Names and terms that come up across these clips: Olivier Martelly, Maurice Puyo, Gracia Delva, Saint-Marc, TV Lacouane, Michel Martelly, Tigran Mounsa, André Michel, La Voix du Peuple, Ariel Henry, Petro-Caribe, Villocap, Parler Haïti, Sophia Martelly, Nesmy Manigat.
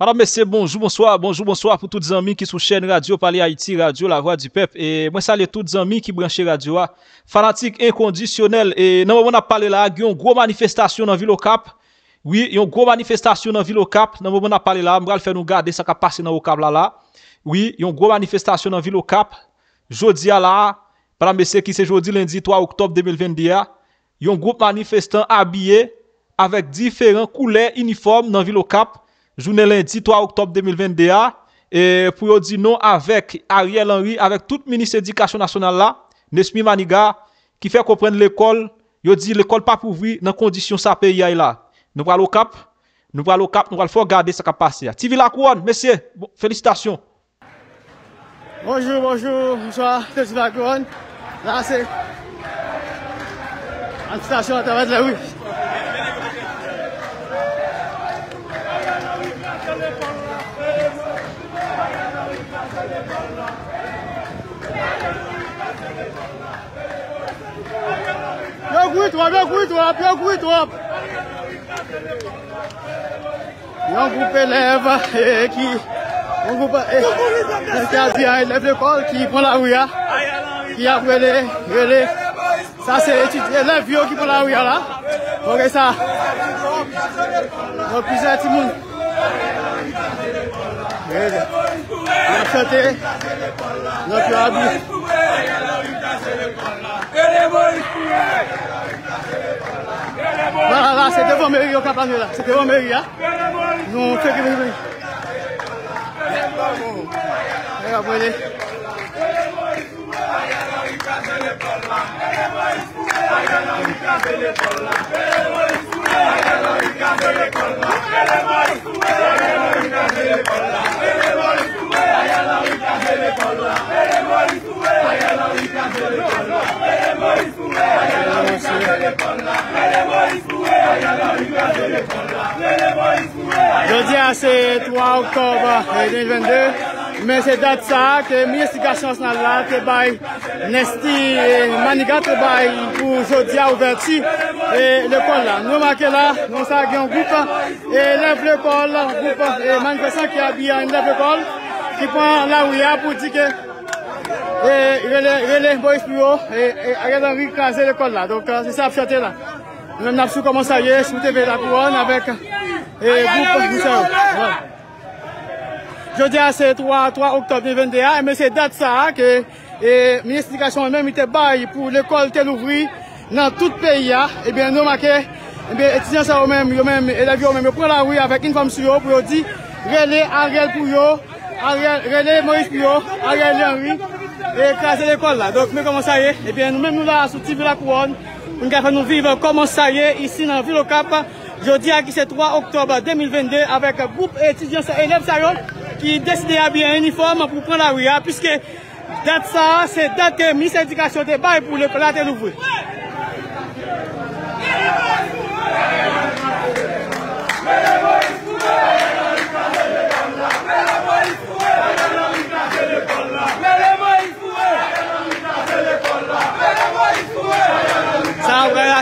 Madame, messieurs, bonjour, bonsoir pour tous les amis qui sont sur chaîne radio, Parler Haïti, radio, La Voix du Peuple. Et moi, salut tous les amis qui branchent radio, fanatiques inconditionnels. Et non, on a parlé là, il y a une grosse manifestation dans Villocap. Oui, il y a une grosse manifestation dans Villocap. Non, on a parlé là, on va faire nous garder ça qui a passé dans Villocap là. Oui, il y a une grosse manifestation dans Villocap. Jeudi à là, madame, messieurs, qui c'est jeudi, lundi 3 octobre 2022, il y a un groupe manifestant habillé avec différents couleurs uniformes dans Villocap. Journée lundi 3 octobre 2022, et pour dire non avec Ariel Henry, avec tout le ministre de l'Éducation nationale là, Nesmy Manigat, qui fait comprendre l'école, il dit l'école pas pour ouvrir dans condition sa pays là. Nous allons au cap, nous allons regarder ce qui a passé. TV Lacouane, messieurs, bon, félicitations. Bonjour, bonsoir, TV Lacouane. Là c'est une station à travers la rue. Bien couille, toi. Un groupe élève qui... Un groupe élève d'école qui prend la rue, qui a brûlé. Ça, c'est l'élève vieux qui prend la rue, là. Donc, ça... Donc, plusieurs petits monde. On a chanté. Donc, on a bu. Voilà, là, c'est devant mairie au Cap-Lavé, là. C'est devant mairie, là. Nous, on fait que vous voyez. Jeudi, c'est 3 octobre 2022, mais c'est date ça que le ministre de l'Éducation nationale a Nesmy Manigat pour jeudi à ouverture et l'école là. Nous marquons là, nous avons un groupe élève l'école, groupe manifestant qui habille un élève l'école qui prend la rue pour dire que relais Maurice Puyo et Ariel Henry crasé l'école là. Donc c'est ça à chanter là. Nous avons su comment ça y est, sur TV Lacouane avec groupe Moussa. Jeudi c'est 3 octobre 2022, mais c'est date ça que le ministre de l'Éducation même était bail pour l'école telle ouvrir dans tout le pays. Et bien nous marquons, les étudiants ça eux-mêmes, élèves eux-mêmes, ils prennent la rue avec une femme sur eux pour dire relais Ariel Puyo, relais Maurice Puyo, Ariel Henry et craser l'école là. Donc nous comment ça y est, et bien nous-mêmes nous là sur TV Lacouane. Nous allons vivre comme ça y est ici dans Villocap, jeudi qui c'est 3 octobre 2022 avec un groupe étudiants et élèves qui décident d'habiller un uniforme pour prendre la rue, puisque date ça c'est date que le ministre de l'Éducation débat pour le plateau d'ouvrir.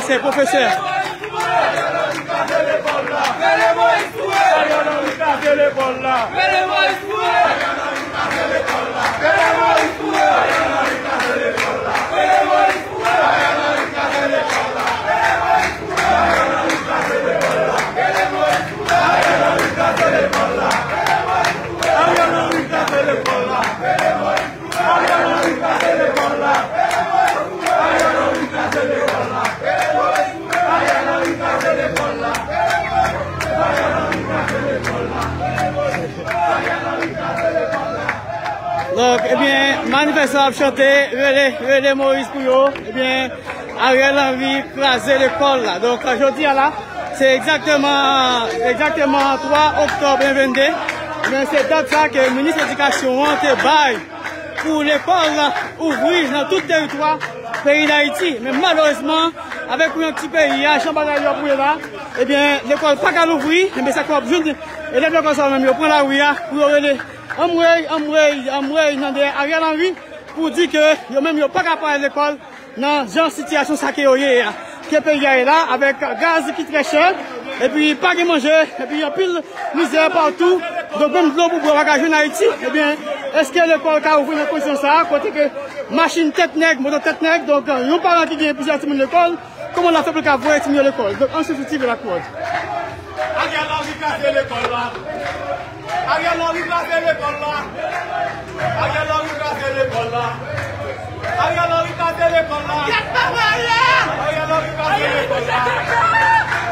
C'est professeur. Donc, eh bien, manifestant a chanté, relais Maurice Puyo, eh bien, Ariel Henry crasé l'école là. Donc, aujourd'hui là, c'est exactement 3 octobre 2022. Mais c'est date ça que le ministre de l'Éducation a été bail pour l'école là, ouvrir dans tout le territoire pays d'Haïti. Mais malheureusement, avec un petit pays, à Chambadal, là, eh bien, l'école pas qu'à l'ouvrir, mais ça quoi, et les blocs ensemble, ils prennent la rue pour relais. Dans Ariel Henry pour dire que yo même yo pas capable à l'école dans genre situation ça que pays là avec gaz qui très cher et puis pas de manger et puis y a pile misère partout Donc même si vous voulez en Haïti, eh bien, est-ce que le port a ouvert une position ça, côté que machine tête nègre, moto tête nègre, donc nous parlons qui gagne plusieurs semaines de l'école, comment la fait pour voir mieux l'école. Donc on se soutient de la cour. Ariel Henry classé l'école là. Ariel Henry classé l'école là. Ariel Henry classé l'école là. Ariel Henry classé l'école là. Ariel Henry classé l'école là.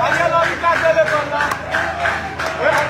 Ariel Henry classé l'école là. Voilà.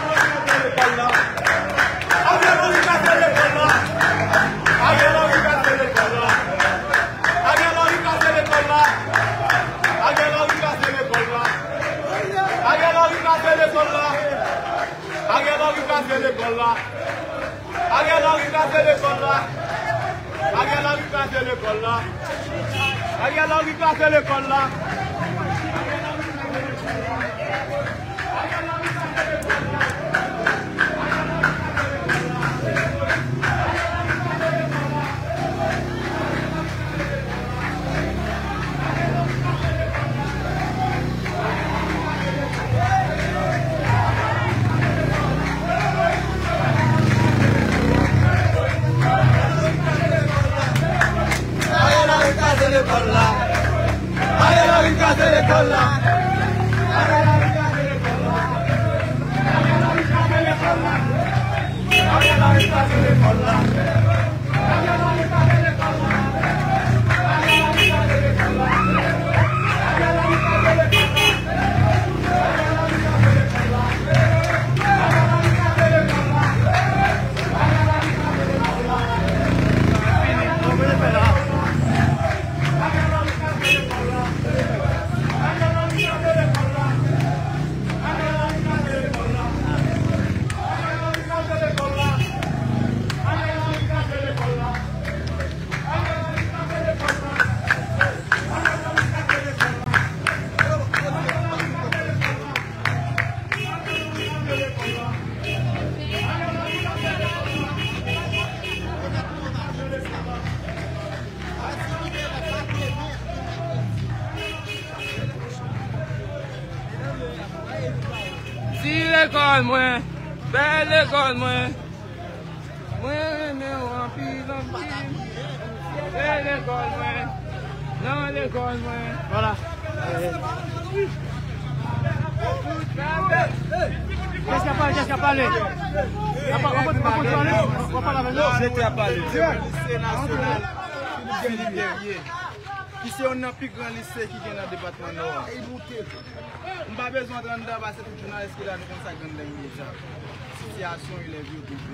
Qu'est-ce qu'il a parlé? Qui c'est un plus grand lycée qui vient dans le département Nord. On n'a pas besoin de rendre parce que tout journaliste qui a consacré dans les médias. Situation, il est vieux tout.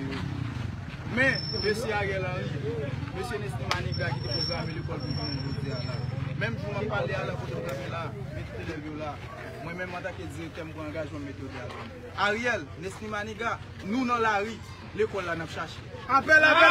Mais, monsieur Ariel Henry, monsieur Nesmy Manigat qui programme l'école pour nous. Même si je parle à la photographie là, mettez le vieux là. Moi-même, en tant que directeur, je m'engage en méthode. Ariel, Nesmy Manigat, nous dans la rue, l'école là, nous cherchons. Appel, appel.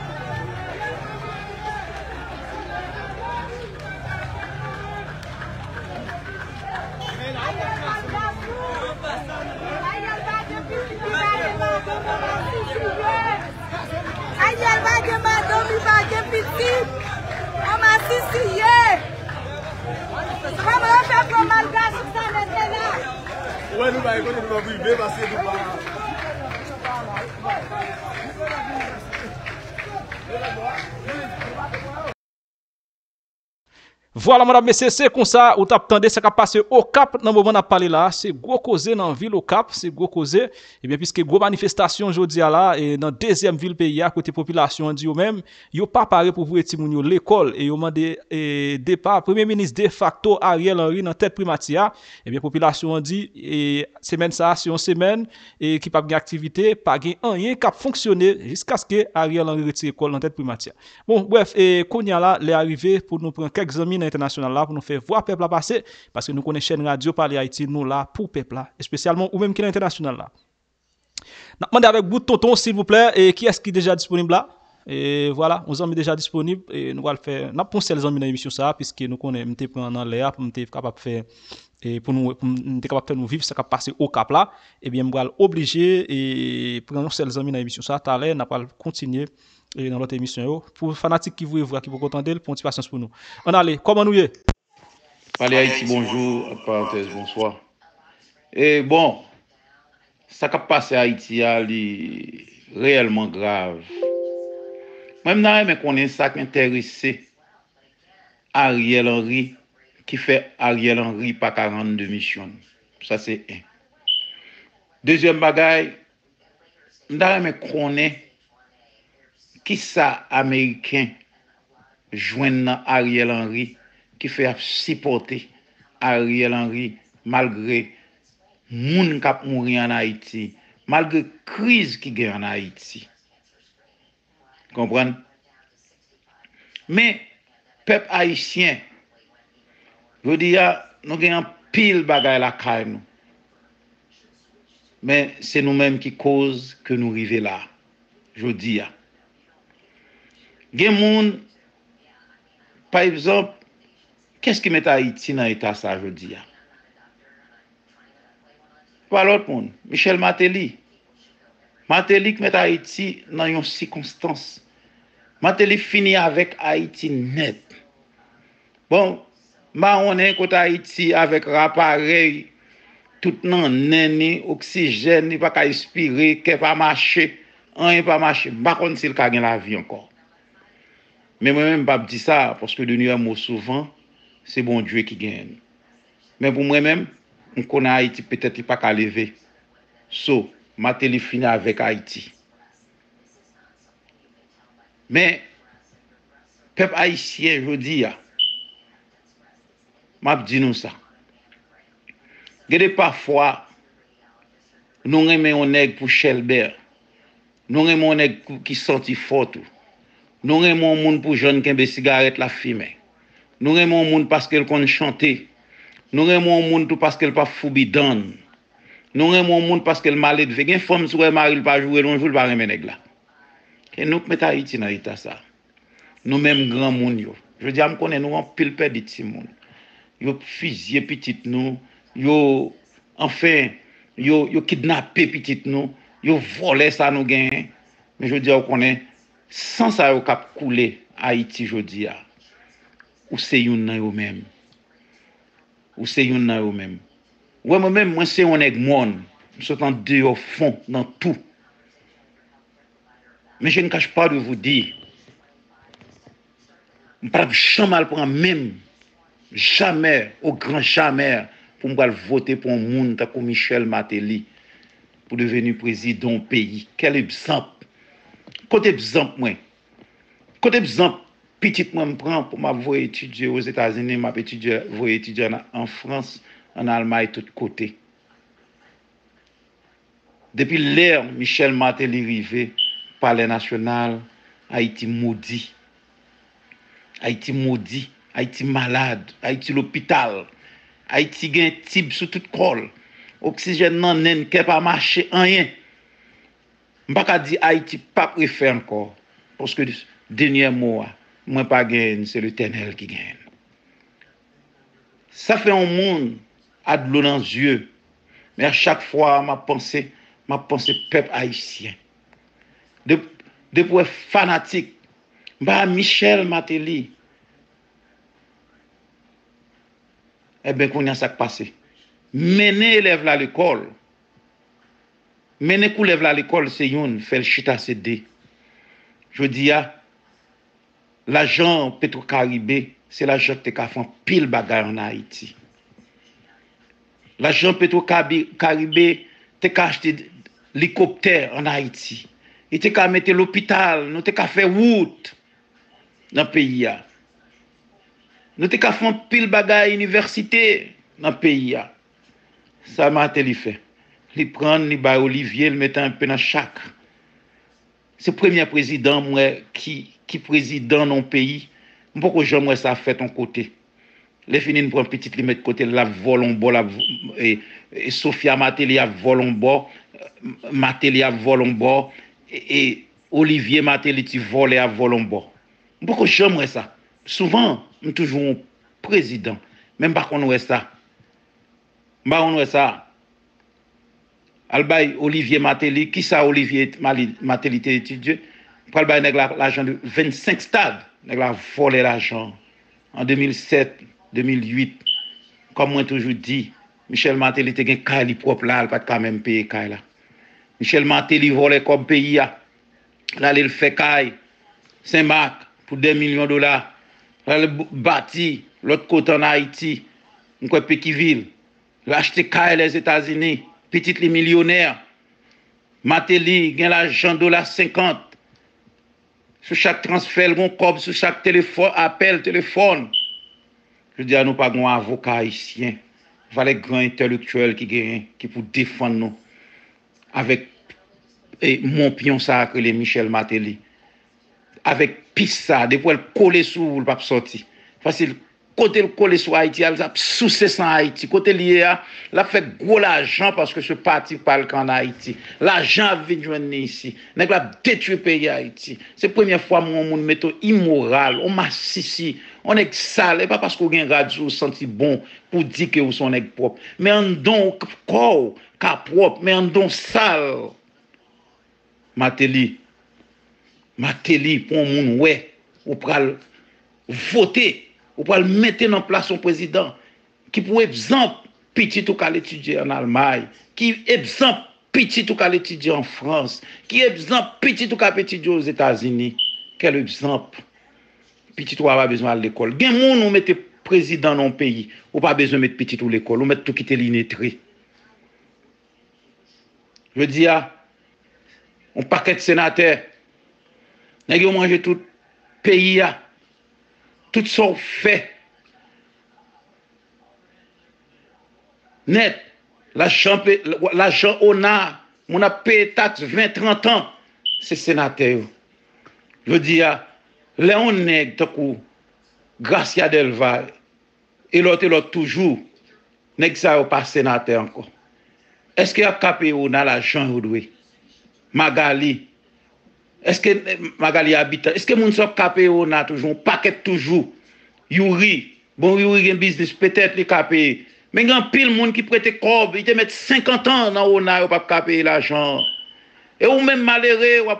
Voilà, madame, messieurs, c'est comme ça, ou t'attendez, ça qu'a passé au Cap, dans le moment où on a parlé là, c'est gros causé dans la ville au Cap, c'est gros causé, et bien, puisque gros manifestation aujourd'hui là, et dans la deuxième ville pays, à côté population, dit eux-mêmes, ils n'ont pas paré pour vous et Timounio l'école, et ils ont demandé, départ, premier ministre de facto, Ariel Henry, dans tête primatia, et bien, population dit, et semaine ça, c'est une semaine, et qui pas de activité, pas de rien, cap fonctionner, jusqu'à ce que Ariel Henry retire l'école dans tête primatia. Bon, bref, et qu'on y a là, les arrivées pour nous prendre quelques amis national là pour nous faire voir peuple à passer parce que nous connaissons chaîne radio Parler Haïti nous là pour peuple là spécialement ou même qui est international là. Demandez avec bout de tonton s'il vous plaît et qui est-ce qui est déjà disponible là? Et voilà, nous sommes déjà disponibles et nous allons faire. Nous avons pensé les amis dans l'émission ça, puisque nous connaissons pendant l'air pour nous être capable de faire. Et pour nous vivre ça qui passer au cap là, et bien nous allons obligé et prendre celles amis dans l'émission ça tout à l'heure, n'a pas continuer dans l'autre émission pour fanatiques qui vous voir qui vous contenter pour une patience pour nous. On allez, comment nous y est Parler Haïti, bonjour, parenthèse bonsoir. Et bon, ça qui passé à Haïti est réellement grave. Même là mais qu'on est ça qui intéressé Ariel Henry. Qui fait Ariel Henry pas 42 missions. Ça, c'est un. Deuxième bagaille, nous connaissons qui ça américain joint Ariel Henry qui fait supporter Ariel Henry malgré moun k'ap mouri en Haïti, malgré crise qui gagne en Haïti. Comprendre? Mais peuple haïtien, je veux dire, nous avons pile bagaille la caille nous. Mais c'est nous-mêmes qui cause que nous arrivons là. Je veux dire. Gen moun, par exemple, qu'est-ce qui met Haïti dans l'état ça, je veux dire. Pas l'autre monde, Michel Martelly. Martelly qui met Haïti dans une circonstance. Martelly finit avec Haïti net. Bon, on est côté Haïti avec l'appareil, tout le oxygène, n'est pas inspiré, qui pas marché, on n'est pas marché. Par contre, c'est le cas de la vie encore. Mais moi-même, je ne dis pas ça, parce que de nous, souvent, c'est bon Dieu qui gagne. Mais pour moi-même, on connaît Haïti, peut-être pas qu'à lever. So, ma téléphone avec Haïti. Mais, peuple haïtien, je veux dire, m'a dit nous ça. Gade parfois nous remet on nèg pour Chelbert. Nous remet on nèg qui senti fort. Nous remet on monde pour jeune qui cigarette la fumée. Nous remet on monde parce qu'elle connaît chanter. Nous remet on monde tout parce qu'elle pas foubidane. Nous remet on monde parce qu'elle malade de gain femme souhait mari pas jouer long jour pas remet nèg là. Et nous met Haïti dans état ça. Nous même grand monde yo. Je dis me connais nous en pile perdre petit monde. Yo fusillé petite nous, yo enfin yo kidnappé petite nous, yo volé ça nous gain. Mais je dis on connaît sans ça yo cap couler Haïti jodi a. Ou c'est yon nan yo même. Ou c'est yon nan yo même. Ouais moi même moi c'est on nèg monde, sont en deux au fond dans tout. Mais je ne cache pas de vous dire m'pas jamais prend même jamais, au grand jamais, pour me voter pour un monde comme Michel Martelly, pour devenir président du pays. Quel exemple! Côté exemple, moi. Côté exemple, petit moi me prend pour m'avoir étudié aux États-Unis, m'a étudié en France, en Allemagne, tout côté. Depuis l'ère, Michel Martelly arrivé, Parler national, Haïti maudit. Haïti maudit. Haïti malade, Haïti l'hôpital, Haïti gain type sous toute colle, oxygène nan nen kè pas marché rien. M'pa ka di Haïti pas préfère encore parce que dernier mot moi pas gagne, c'est l'Éternel qui gagne. Ça fait un monde à de l'eau dans les yeux. Mais à chaque fois m'a pensé peuple haïtien. De pour fanatique, bah Michel Martelly. Eh bien, qu'on y a ça qui passé. Mener élève à l'école. Mener élève à l'école, c'est une, fait le chita CD. Je dis, l'agent Petro-Caribe, c'est l'agent qui a fait pile bagaille en Haïti. L'agent Petro-Caribe, qui a acheté l'hélicoptère en Haïti. Il a mis l'hôpital, nous avons fait route dans le pays. Nous avons fait pile bagaille université dans le pays. Ça m'a été fait. Il prend, il bat Olivier, il met un peu dans chaque. C'est le premier président qui président dans le pays. Pourquoi j'aimerais ça faire ton côté? Les finis prend petite, il met de côté, la volon bord, et Sophia Martelly a volon bord, Martelly a volon bord, et Olivier Martelly tu volé à Volombo. Beaucoup j'aimerais ça. Souvent, nous toujours président, même pas qu'on ça. Bah on ça. Albay Olivier Martelly, qui ça Olivier Martelly étudié, pour albay nèg l'argent de 25 stades, nèg la volé l'argent en 2007, 2008. Comme moi toujours dit, Michel Martelly te gen kay li propre là, il pas quand même payer kay là. Michel Martelly volé comme pays là. Là il fait kay Saint-Marc pour 2 millions de dollars. Là il bâti l'autre côté en Haïti, on quoi Pékiville. L'acheter kay les États-Unis, petite les millionnaires. Martelly gagne l'argent $50. Sur chaque transfert, on cob sur chaque téléphone, appel téléphone. Je dis à nous pas un avocat haïtien, valait grand intellectuel qui gagne qui pour défendre nous avec et mon pion ça que les Michel Martelly avec pissa des fois coller sous le pas sorti facile côté le coller sur Haïti elle a soucé sans Haïti côté lié l'a fait gros l'argent parce que ce parti parle qu'en Haïti l'argent vient joindre ici nèg l'a détruit pays Haïti c'est première fois mon monde métaux immoral on massissi on est sale et pas parce qu'on gagne radio senti bon pour dire que vous sont nèg propre mais en don corps cap propre mais en don sale Martelly, pour moun ouais, ou pral voter, ou pral mettre en place un président qui pour exemple petit ou qu'à étudier en Allemagne, qui exemple petit ou qu'à étudier en France, qui exemple petit ou qu'à étudier aux États-Unis. Quel exemple petit ou pas besoin de l'école. Gen moun ou mette président dans un pays, ou pas besoin de mettre petit ou l'école, ou mettre tout quitter l'inétri. Je dis à un paquet de sénateurs, ils ont mangé tout pays, tout sont fait. Net, l'argent on a, payé taxe 20-30 ans, c'est sénateur. Je dis, Léon Nègre, Takou, Gracia Delva, et l'autre toujours, Nègre ça pas sénateur encore. Est-ce qu'il y a capé on a l'argent ou doué? Magali, est-ce que Magali habite? Est-ce que mon sop capé on a toujours un paquet toujours? Yuri, bon Yuri un business peut-être les capé. Mais grand pile monde qui prête corbe, il te met 50 ans dans on a pas capé l'argent. Et ou même malheureux, ou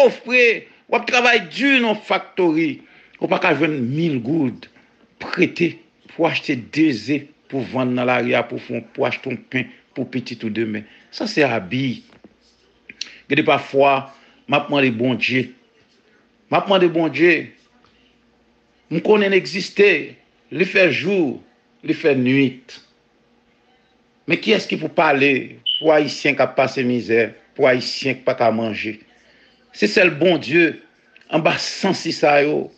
coffré, ou travaille dur dans factory, ou pas qu'à joindre 1000 gourdes prêter pour acheter deux œufs pour vendre dans l'arrière pour acheter un pain pour petit ou demain. Ça c'est habit. Et parfois, je bon Dieu. Je bon Dieu. Je connais l'exister, le faire jour, le faire nuit. Mais qui est-ce qui peut parler pour Haïtien qui a passé misère, pour Haïtien qui n'a pas manger? C'est le bon Dieu, en bas 106 ayo.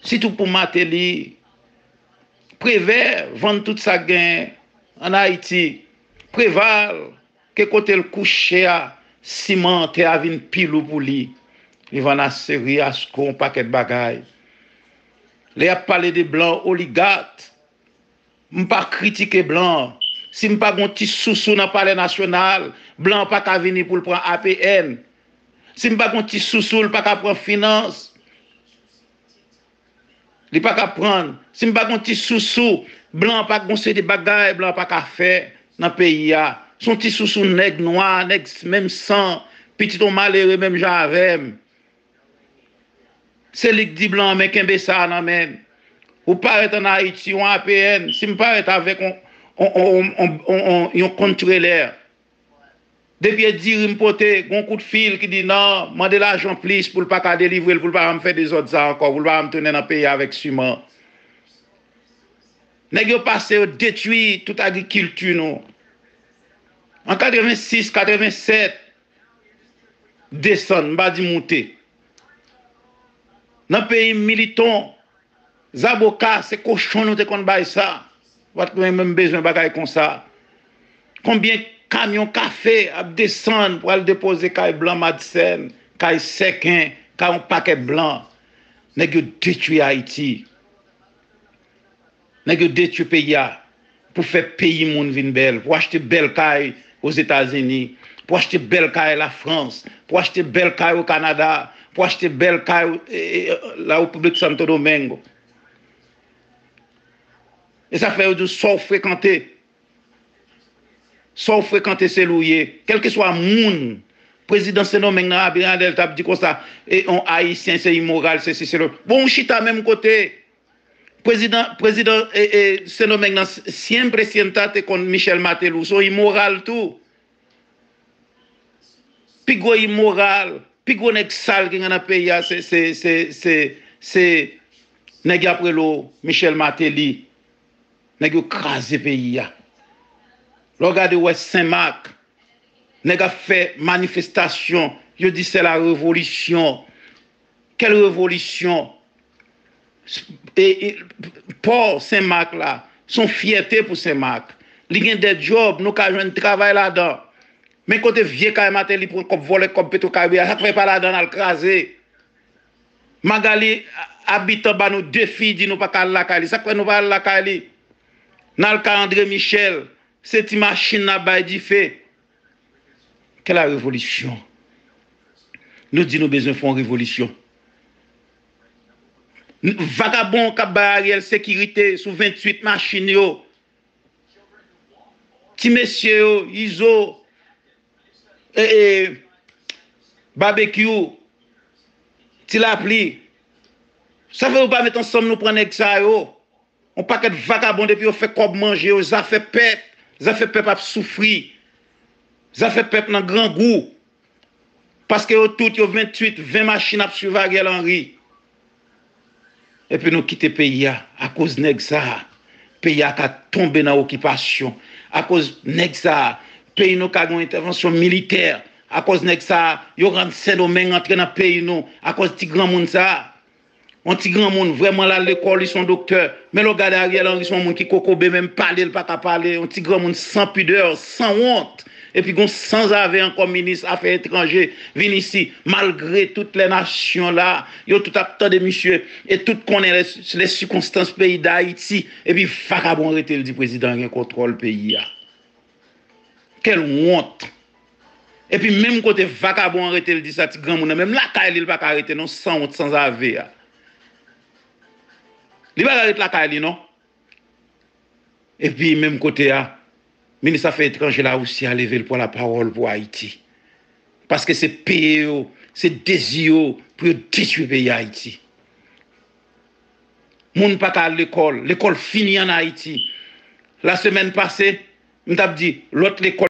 Si tout pour Martelly, prévère, vendre tout sa gain en Haïti, préval, que côté le coucher à. Simon, te avin pilou pou li. Li van a seri asko un paquet de bagay. Le a parlé de blanc, oligat. M'pa critiquer blanc. Si m'pa gon ti sousou nan palais national, blanc pa ka vini pou l'pran APN. Si m'pa gon ti sousou, l'pa ka pran finance. Li pa ka pran. Si m'pa gon ti sousou, blanc pa gon se de bagay, blanc pa ka fè nan peyi a. Son petit sous nèg noir, nèg même sang, petit on malheureux même j'avem. C'est lui qui blanc mais qu'un ça non même. Ou paraît en Haïti ou en APN, si me paraît avec on contrôleur. Depuis dire me porter un coup de fil qui dit non, mandez l'argent plus pour pas qu'à délivrer, pour pas me faire des autres ça encore, pour pas me tenir dans pays avec Simon. Nèg yo passé détruit toute agriculture non. En 86, 87, descend, m'a dit monter. Dans le pays militant, les avocats, c'est cochon, nous te qu'on baille ça. Vous avez même besoin de bagaille comme ça. Combien de camions café descendent pour aller déposer caille blanc, Madsen, caille sequin, caille un paquet blanc. Nous avons détruit Haïti. Nous avons détruit le pays pour faire payer mon vin belle, pour acheter belle caille aux États-Unis, pour acheter belle caille à la France, pour acheter belle caille au Canada, pour acheter belle caille à la République de Santo Domingo. Et ça fait du sans fréquenter c'est loué, quel que soit le monde, président c'est nommé dans la Bible, t'as dit comme ça, et on haïtien c'est immoral, c'est le bon chita même côté. Président c'est nommé dans siempre sientate contre Michel Martelly, c'est immoral tout. Pigo immoral, pigo nèg sale qui dans pays c'est nèg après l'eau Michel Martelly. Nèg yo krasé pays ya. Regardez West Saint-Marc, nèg a fait manifestation, je dis c'est la révolution. Quelle révolution? Et pour Saint-Marc là, son fierté pour Saint-Marc. Li gen des jobs, nous ka joindre travail là-dedans. Mais côté vieux Kay Martelly pour qu'on voler comme Petro-Caribe, ça fait pas là-dedans à le craser. Magali habitant ba nous deux filles dit nous pas ka la Kali, ça fait nous pas la Kali. Dans le cas André Michel, cette machine n'a pas été faite. Quelle est la révolution? Nous disons que nous avons besoin de révolution. Vagabond qui a Ariel sécurité sous 28 machines. Petit monsieur, ISO, barbecue, petit l'appli. Ça fait pas mettre ensemble, nous prenons avec ça. On pas qu'être vagabond depuis on fait quoi manger, on a fait pète, on a fait peuple à souffrir, on a fait peuple dans grand goût, parce que tout y a 28, 20 machines à suivre Ariel Henry. Et puis nous quitter pays à cause nèg ça, pays a tombé dans occupation, à cause nèg ça, pays nous a une intervention militaire, à cause nèg ça, yo rend ces domaines entrer dans pays nous, à cause Tigran Mounsa. Un petit grand monde vraiment là l'école ils sont docteurs mais le gars Ariel Henry sont monde qui cocobe même parler le pas ta parler un petit grand monde sans pudeur sans honte et puis sans avoir encore ministre affaires étrangères vient ici malgré toutes les nations là yo tout à temps de monsieur et tout connaît les circonstances pays d'Haïti et puis vagabond arrêter le dit président qui contrôle pays là quelle honte. Et puis même côté vagabond arrêter le dit ça petit grand monde même la caille il pas arrêter non sans honte sans avoir. Il va arrêter la caille, non? Et puis, même côté, le ministre des Affaires étrangères là aussi a levé pour la parole pour Haïti. Parce que c'est pays, c'est désir pour détruire le pays Haïti. Les gens ne pas à l'école. L'école finit en Haïti. La semaine passée, je me suis dit, l'autre école.